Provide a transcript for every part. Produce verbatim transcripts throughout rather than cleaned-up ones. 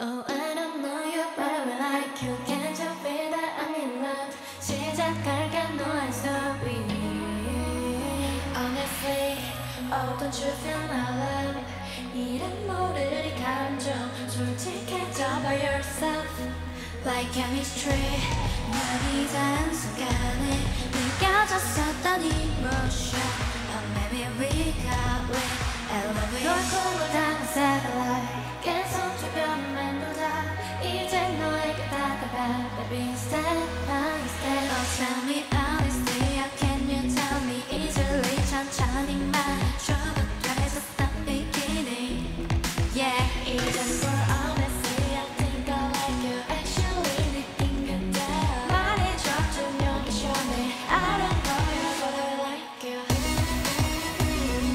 Oh, I don't know you, but I really like you. Can't you feel that I'm in love? 시작할까, 너의 story. Honestly, oh, don't you feel my love? 이름 모를 이 감정 솔직해져봐 yourself. Like chemistry, 난 이상한 순간에 느껴졌었던 emotion. Oh, maybe we got it. I love it. 널 꿈을 담은 satellite. 계속 주변을 맴돌다 이제 너에게 다가가. Baby, step by step. Oh, tell me honestly, how can you tell me easily? 천천히 맞춰부터 해서 stop beginning. Yeah, 이제 more honestly, I think I like you. Actually, 느낀 건데 말해줘, 좀 여기 시원해. I don't know you, but I like you. Thank you.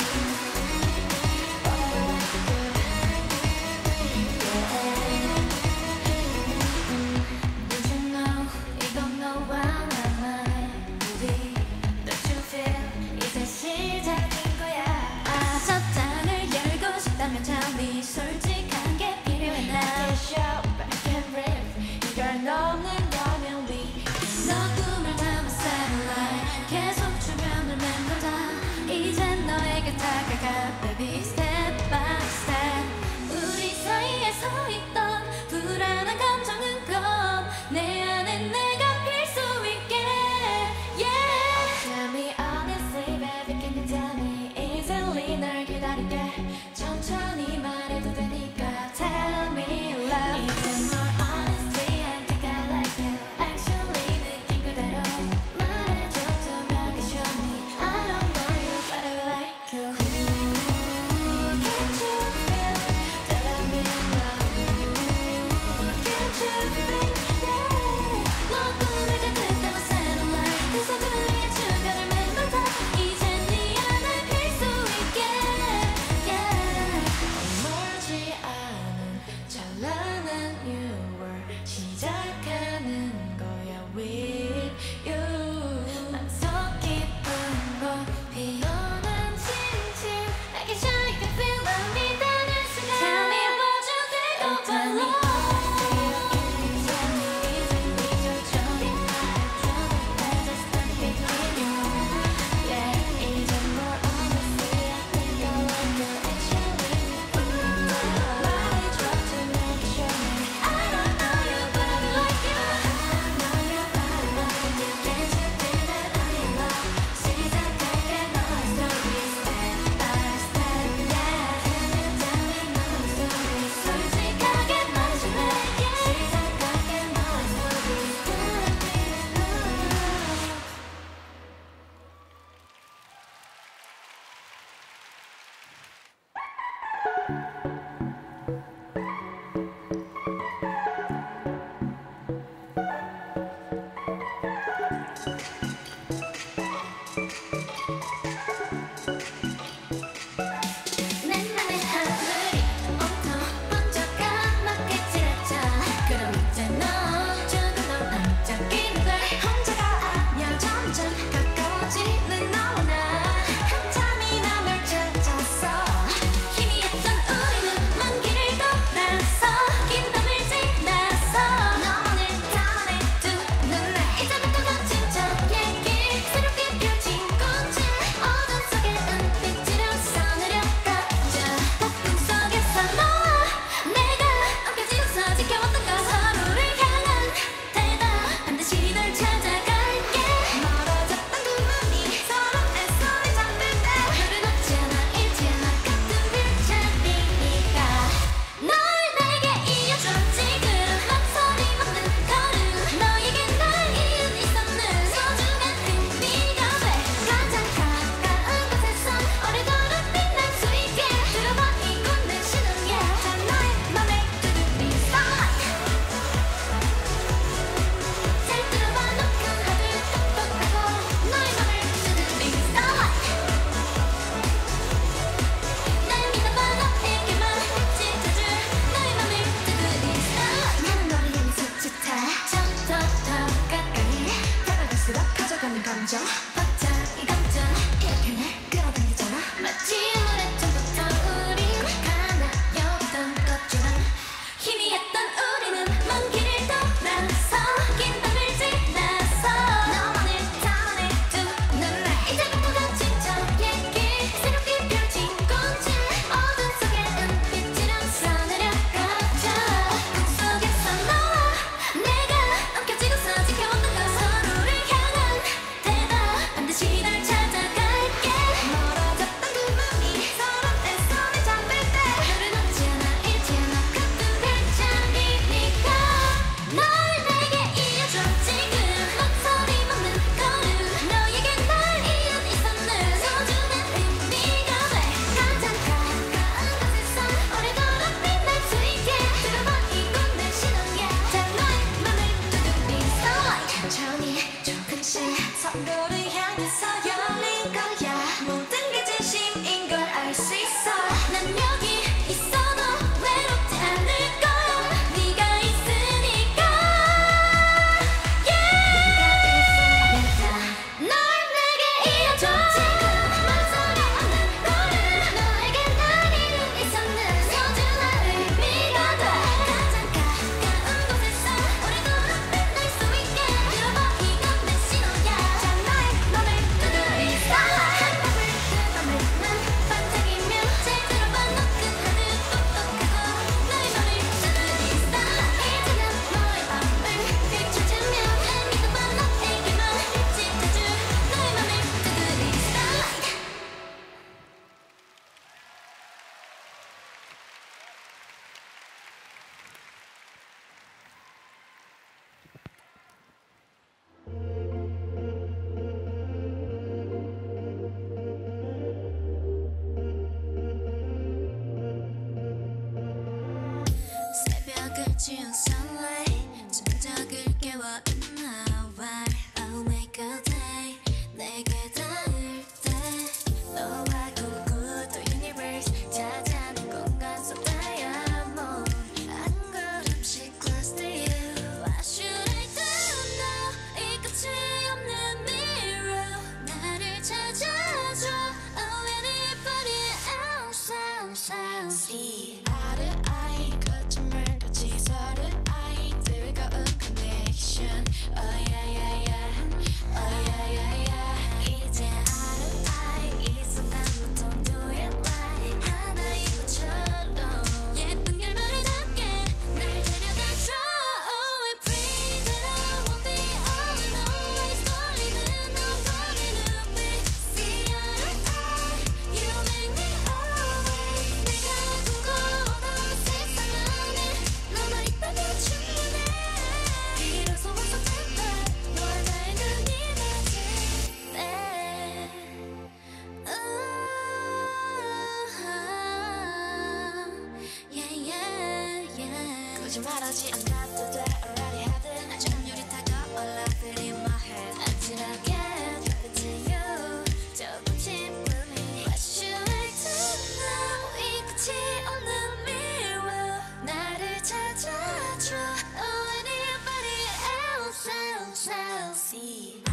말하지 않아도 돼, already had it. 난 점유리 다가올라, feel in my head. I did again, give it to you. 조금씩 blooming. What should I do now? 이 끝이 없는 mirror. 나를 찾아줘. Oh, anybody else, else, else. See.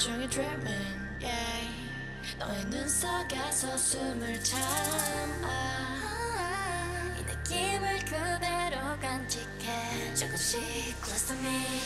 종일 dreaming, yeah. 너의 눈 속에서 숨을 참아. 이 느낌을 그대로 간직해. 조금씩 close to me.